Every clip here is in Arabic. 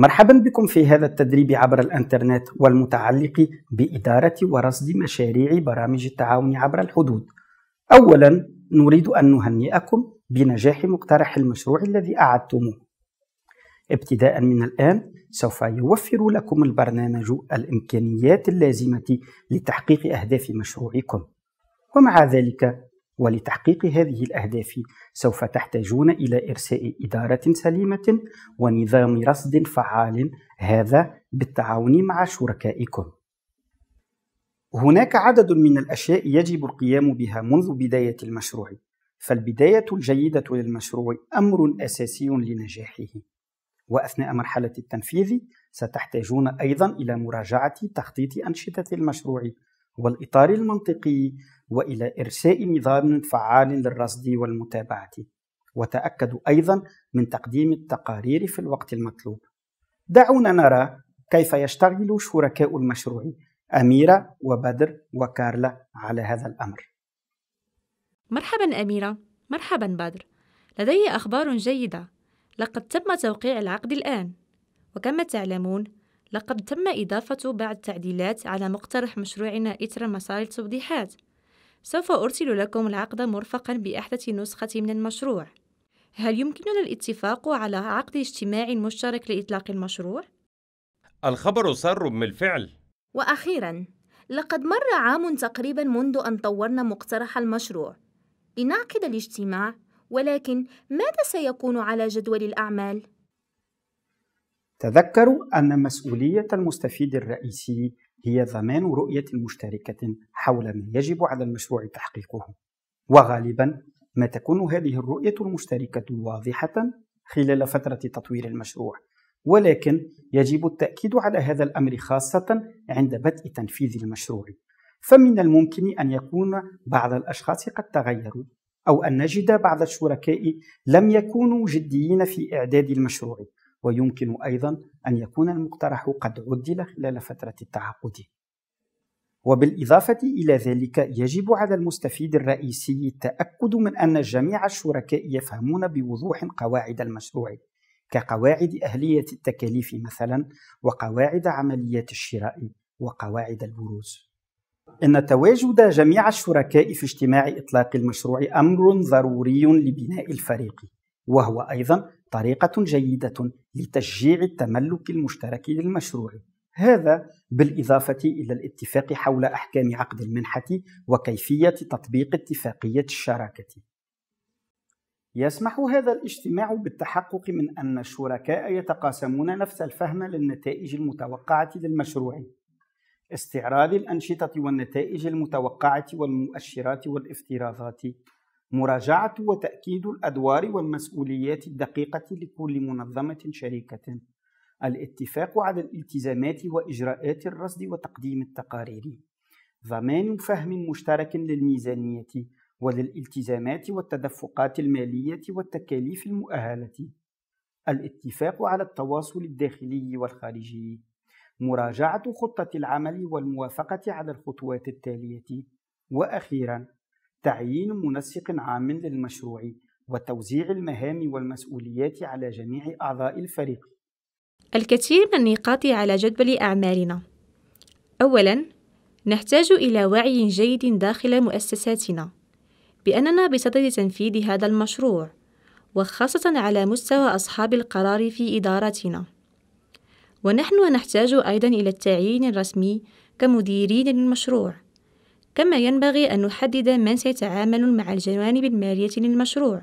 مرحبا بكم في هذا التدريب عبر الانترنت والمتعلق بإدارة ورصد مشاريع برامج التعاون عبر الحدود. أولا نريد أن نهنئكم بنجاح مقترح المشروع الذي أعدتموه. ابتداء من الآن سوف يوفر لكم البرنامج الإمكانيات اللازمة لتحقيق أهداف مشروعكم، ومع ذلك ولتحقيق هذه الأهداف سوف تحتاجون إلى إرساء إدارة سليمة ونظام رصد فعال، هذا بالتعاون مع شركائكم. هناك عدد من الأشياء يجب القيام بها منذ بداية المشروع، فالبداية الجيدة للمشروع أمر أساسي لنجاحه، وأثناء مرحلة التنفيذ ستحتاجون أيضا إلى مراجعة تخطيط أنشطة المشروع والإطار المنطقي، وإلى إرساء نظام فعال للرصد والمتابعة، وتأكدوا أيضا من تقديم التقارير في الوقت المطلوب. دعونا نرى كيف يشتغل شركاء المشروع أميرة وبدر وكارلا على هذا الأمر. مرحبا أميرة، مرحبا بدر، لدي أخبار جيدة. لقد تم توقيع العقد الآن، وكما تعلمون لقد تم إضافة بعض التعديلات على مقترح مشروعنا إثر مسار التوضيحات. سوف أرسل لكم العقد مرفقاً بأحدث نسخة من المشروع. هل يمكننا الاتفاق على عقد اجتماع مشترك لإطلاق المشروع؟ الخبر سار بالفعل. وأخيراً، لقد مر عام تقريباً منذ أن طورنا مقترح المشروع لنعقد الاجتماع، ولكن ماذا سيكون على جدول الأعمال؟ تذكروا أن مسؤولية المستفيد الرئيسي هي ضمان رؤية مشتركة حول ما يجب على المشروع تحقيقه، وغالبا ما تكون هذه الرؤية المشتركة واضحة خلال فترة تطوير المشروع، ولكن يجب التأكيد على هذا الأمر خاصة عند بدء تنفيذ المشروع، فمن الممكن أن يكون بعض الأشخاص قد تغيروا، أو أن نجد بعض الشركاء لم يكونوا جديين في إعداد المشروع، ويمكن أيضاً أن يكون المقترح قد عدل خلال فترة التعاقد. وبالإضافة إلى ذلك يجب على المستفيد الرئيسي التأكد من أن جميع الشركاء يفهمون بوضوح قواعد المشروع، كقواعد أهلية التكاليف مثلاً، وقواعد عملية الشراء، وقواعد البروز. إن تواجد جميع الشركاء في اجتماع إطلاق المشروع أمر ضروري لبناء الفريق، وهو أيضاً طريقة جيدة لتشجيع التملك المشترك للمشروع، هذا بالإضافة إلى الاتفاق حول أحكام عقد المنحة وكيفية تطبيق اتفاقية الشراكة. يسمح هذا الاجتماع بالتحقق من أن الشركاء يتقاسمون نفس الفهم للنتائج المتوقعة للمشروع، استعراض الأنشطة والنتائج المتوقعة والمؤشرات والافتراضات، مراجعة وتأكيد الأدوار والمسؤوليات الدقيقة لكل منظمة شركة، الاتفاق على الالتزامات وإجراءات الرصد وتقديم التقارير، ضمان فهم مشترك للميزانية وللالتزامات والتدفقات المالية والتكاليف المؤهلة، الاتفاق على التواصل الداخلي والخارجي، مراجعة خطة العمل والموافقة على الخطوات التالية، وأخيراً تعيين منسق عام للمشروع وتوزيع المهام والمسؤوليات على جميع أعضاء الفريق. الكثير من النقاط على جدول أعمالنا. أولاً، نحتاج إلى وعي جيد داخل مؤسساتنا بأننا بصدد تنفيذ هذا المشروع، وخاصة على مستوى أصحاب القرار في إدارتنا. ونحن نحتاج أيضاً إلى التعيين الرسمي كمديرين للمشروع، كما ينبغي أن نحدد من سيتعامل مع الجوانب المالية للمشروع.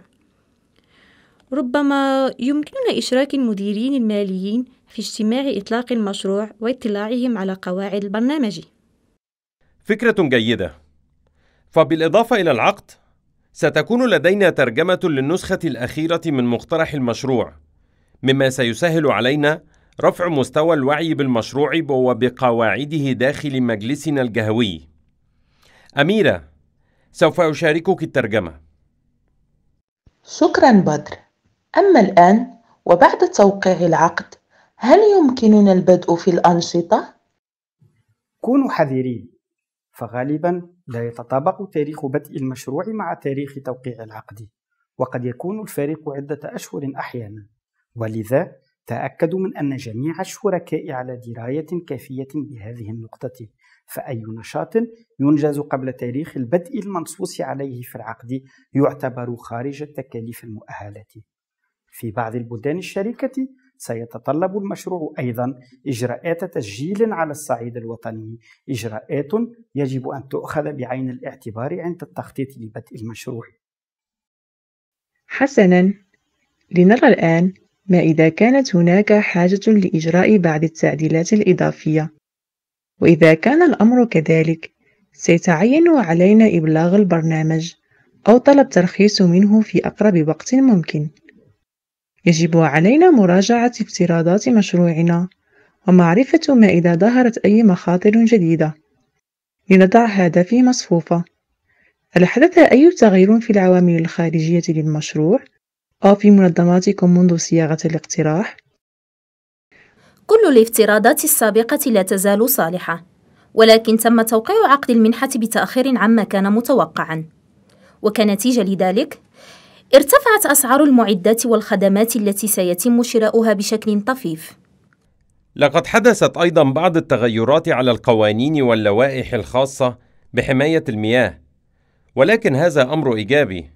ربما يمكننا إشراك المديرين الماليين في اجتماع إطلاق المشروع واطلاعهم على قواعد البرنامج. فكرة جيدة. فبالإضافة إلى العقد، ستكون لدينا ترجمة للنسخة الأخيرة من مقترح المشروع، مما سيسهل علينا رفع مستوى الوعي بالمشروع وبقواعده داخل مجلسنا الجهوي. أميرة، سوف أشاركك الترجمة. شكراً بدر. أما الآن وبعد توقيع العقد، هل يمكننا البدء في الأنشطة؟ كونوا حذرين، فغالباً لا يتطابق تاريخ بدء المشروع مع تاريخ توقيع العقد، وقد يكون الفارق عدة أشهر أحياناً، ولذا تأكدوا من أن جميع الشركاء على دراية كافية بهذه النقطة، فأي نشاط ينجز قبل تاريخ البدء المنصوص عليه في العقد يعتبر خارج التكاليف المؤهلة. في بعض البلدان الشركة سيتطلب المشروع أيضا إجراءات تسجيل على الصعيد الوطني، إجراءات يجب أن تؤخذ بعين الاعتبار عند التخطيط لبدء المشروع. حسنا، لنرى الآن ما إذا كانت هناك حاجة لإجراء بعض التعديلات الإضافية، وإذا كان الأمر كذلك سيتعين علينا إبلاغ البرنامج أو طلب ترخيص منه في أقرب وقت ممكن. يجب علينا مراجعة افتراضات مشروعنا ومعرفة ما إذا ظهرت أي مخاطر جديدة لنضع هدفي مصفوفة. هل حدث أي تغيير في العوامل الخارجية للمشروع أو في منظماتكم منذ صياغة الاقتراح؟ كل الافتراضات السابقة لا تزال صالحة، ولكن تم توقيع عقد المنحة بتأخير عما كان متوقعا، وكنتيجة لذلك ارتفعت أسعار المعدات والخدمات التي سيتم شراؤها بشكل طفيف. لقد حدثت أيضا بعض التغيرات على القوانين واللوائح الخاصة بحماية المياه، ولكن هذا أمر إيجابي.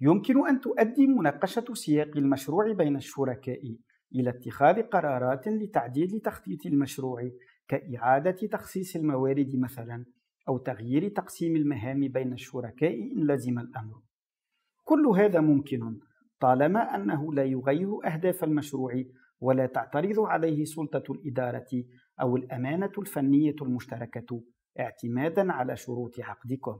يمكن أن تؤدي مناقشة سياق المشروع بين الشركاء إلى اتخاذ قرارات لتعديل تخطيط المشروع، كإعادة تخصيص الموارد مثلا، أو تغيير تقسيم المهام بين الشركاء إن لزم الأمر. كل هذا ممكن طالما أنه لا يغير أهداف المشروع ولا تعترض عليه سلطة الإدارة أو الأمانة الفنية المشتركة اعتمادا على شروط عقدكم.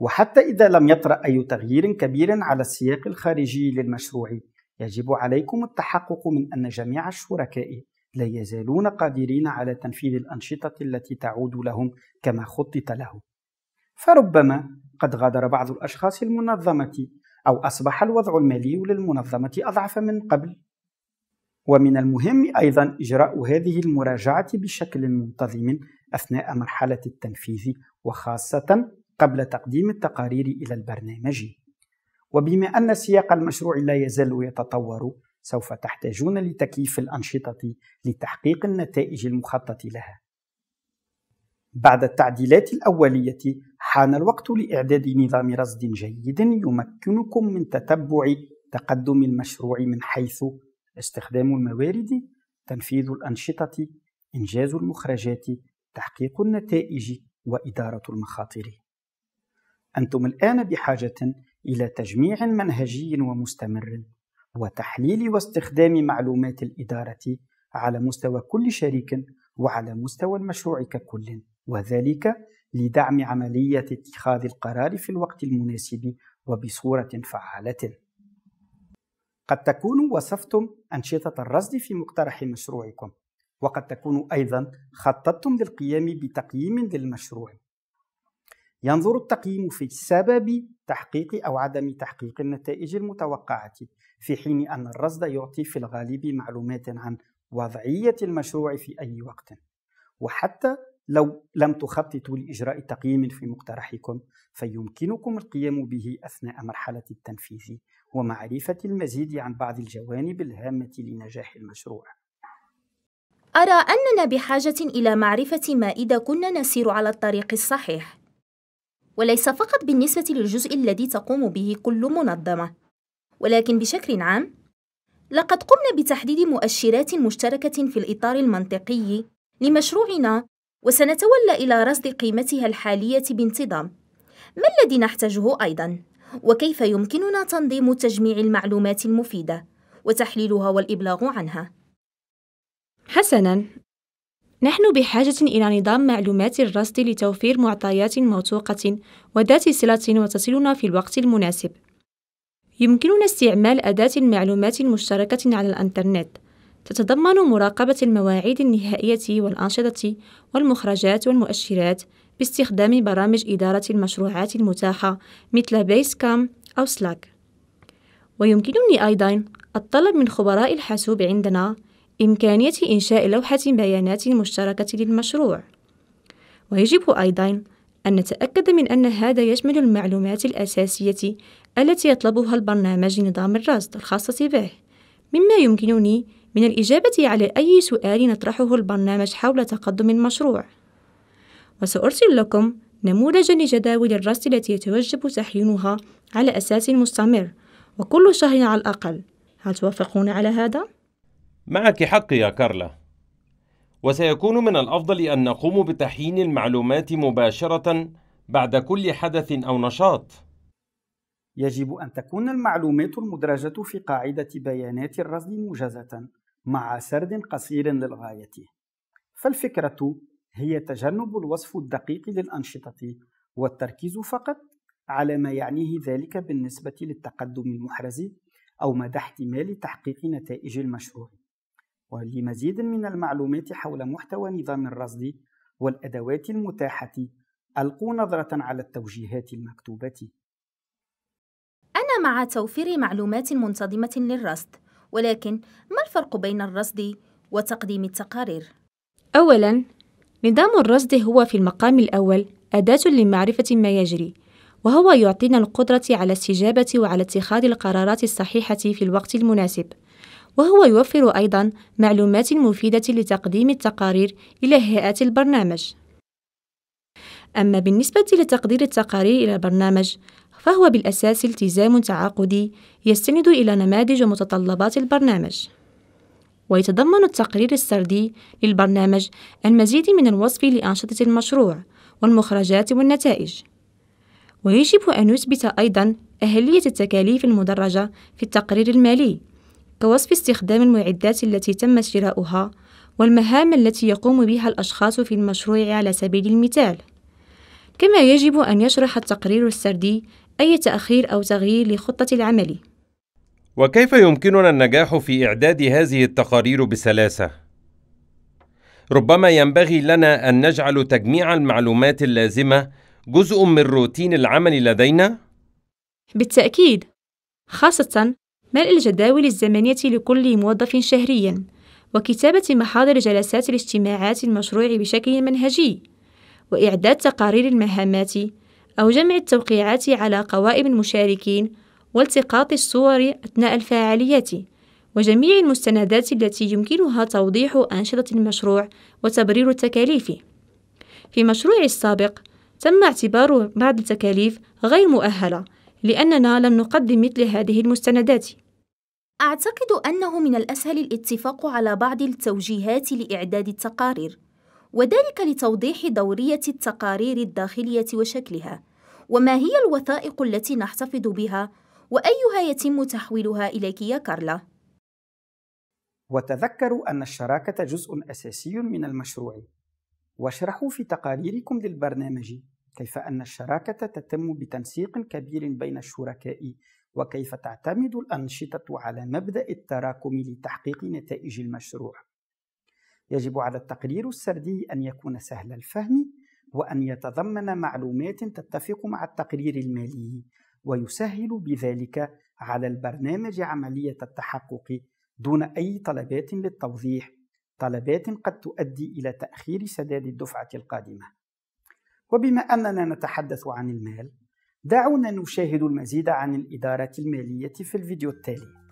وحتى إذا لم يطرأ أي تغيير كبير على السياق الخارجي للمشروع، يجب عليكم التحقق من أن جميع الشركاء لا يزالون قادرين على تنفيذ الأنشطة التي تعود لهم كما خطط له. فربما قد غادر بعض الأشخاص المنظمة، أو أصبح الوضع المالي للمنظمة أضعف من قبل. ومن المهم أيضا إجراء هذه المراجعة بشكل منتظم أثناء مرحلة التنفيذ، وخاصة قبل تقديم التقارير إلى البرنامج. وبما أن سياق المشروع لا يزال يتطور، سوف تحتاجون لتكييف الأنشطة لتحقيق النتائج المخطط لها. بعد التعديلات الأولية حان الوقت لإعداد نظام رصد جيد يمكنكم من تتبع تقدم المشروع من حيث استخدام الموارد، تنفيذ الأنشطة، إنجاز المخرجات، تحقيق النتائج، وإدارة المخاطر. أنتم الآن بحاجة إلى تجميع منهجي ومستمر، وتحليل واستخدام معلومات الإدارة على مستوى كل شريك وعلى مستوى المشروع ككل، وذلك لدعم عملية اتخاذ القرار في الوقت المناسب وبصورة فعالة. قد تكونوا وصفتم أنشطة الرصد في مقترح مشروعكم، وقد تكونوا أيضا خططتم للقيام بتقييم للمشروع. ينظر التقييم في سبب تحقيق أو عدم تحقيق النتائج المتوقعة، في حين أن الرصد يعطي في الغالب معلومات عن وضعية المشروع في أي وقت. وحتى لو لم تخططوا لإجراء تقييم في مقترحكم، فيمكنكم القيام به أثناء مرحلة التنفيذ ومعرفة المزيد عن بعض الجوانب الهامة لنجاح المشروع. أرى أننا بحاجة إلى معرفة ما إذا كنا نسير على الطريق الصحيح، وليس فقط بالنسبة للجزء الذي تقوم به كل منظمة، ولكن بشكل عام. لقد قمنا بتحديد مؤشرات مشتركة في الإطار المنطقي لمشروعنا، وسنتولى إلى رصد قيمتها الحالية بانتظام. ما الذي نحتاجه أيضاً؟ وكيف يمكننا تنظيم تجميع المعلومات المفيدة وتحليلها والإبلاغ عنها؟ حسناً، نحن بحاجة إلى نظام معلومات الرصد لتوفير معطيات موثوقة وذات صلة وتصلنا في الوقت المناسب. يمكننا استعمال أداة المعلومات المشتركة على الإنترنت، تتضمن مراقبة المواعيد النهائية والأنشطة والمخرجات والمؤشرات باستخدام برامج إدارة المشروعات المتاحة مثل Basecamp أو Slack. ويمكنني أيضاً الطلب من خبراء الحاسوب عندنا إمكانية إنشاء لوحة بيانات مشتركة للمشروع. ويجب أيضاً أن نتأكد من أن هذا يشمل المعلومات الأساسية التي يطلبها البرنامج نظام الرصد الخاصة به، مما يمكنني من الإجابة على أي سؤال نطرحه البرنامج حول تقدم المشروع. وسأرسل لكم نموذجاً لجداول الرصد التي يتوجب تحيينها على أساس مستمر وكل شهر على الأقل. هل توافقون على هذا؟ معك حق يا كارلا، وسيكون من الأفضل أن نقوم بتحيين المعلومات مباشرة بعد كل حدث أو نشاط. يجب أن تكون المعلومات المدرجة في قاعدة بيانات الرصد موجزة مع سرد قصير للغاية، فالفكرة هي تجنب الوصف الدقيق للأنشطة والتركيز فقط على ما يعنيه ذلك بالنسبة للتقدم المحرز أو مدى احتمال تحقيق نتائج المشروع. ولمزيد من المعلومات حول محتوى نظام الرصد والأدوات المتاحة، ألقوا نظرة على التوجيهات المكتوبة. أنا مع توفير معلومات منتظمة للرصد، ولكن ما الفرق بين الرصد وتقديم التقارير؟ أولاً، نظام الرصد هو في المقام الأول أداة لمعرفة ما يجري، وهو يعطينا القدرة على الاستجابة وعلى اتخاذ القرارات الصحيحة في الوقت المناسب، وهو يوفر أيضاً معلومات مفيدة لتقديم التقارير إلى هيئات البرنامج. أما بالنسبة لتقدير التقارير إلى البرنامج، فهو بالأساس التزام تعاقدي يستند إلى نماذج ومتطلبات البرنامج، ويتضمن التقرير السردي للبرنامج المزيد من الوصف لأنشطة المشروع والمخرجات والنتائج. ويجب أن نثبت أيضاً أهلية التكاليف المدرجة في التقرير المالي، كوصف استخدام المعدات التي تم شراؤها والمهام التي يقوم بها الأشخاص في المشروع على سبيل المثال. كما يجب أن يشرح التقرير السردي أي تأخير أو تغيير لخطة العمل. وكيف يمكننا النجاح في إعداد هذه التقارير بسلاسة؟ ربما ينبغي لنا أن نجعل تجميع المعلومات اللازمة جزء من روتين العمل لدينا؟ بالتأكيد، خاصة ملء الجداول الزمنية لكل موظف شهرياً، وكتابة محاضر جلسات الاجتماعات المشروع بشكل منهجي، وإعداد تقارير المهامات أو جمع التوقيعات على قوائم المشاركين والتقاط الصور أثناء الفعاليات، وجميع المستندات التي يمكنها توضيح أنشطة المشروع وتبرير التكاليف. في مشروعي السابق تم اعتبار بعض التكاليف غير مؤهلة لأننا لم نقدم مثل هذه المستندات. أعتقد أنه من الأسهل الاتفاق على بعض التوجيهات لإعداد التقارير، وذلك لتوضيح دورية التقارير الداخلية وشكلها، وما هي الوثائق التي نحتفظ بها، وأيها يتم تحويلها إليك يا كارلا. وتذكروا أن الشراكة جزء أساسي من المشروع، واشرحوا في تقاريركم للبرنامج كيف أن الشراكة تتم بتنسيق كبير بين الشركاء، وكيف تعتمد الأنشطة على مبدأ التراكم لتحقيق نتائج المشروع. يجب على التقرير السردي أن يكون سهل الفهم، وأن يتضمن معلومات تتفق مع التقرير المالي، ويسهل بذلك على البرنامج عملية التحقق دون أي طلبات للتوضيح، طلبات قد تؤدي إلى تأخير سداد الدفعة القادمة. وبما أننا نتحدث عن المال، دعونا نشاهد المزيد عن الإدارة المالية في الفيديو التالي.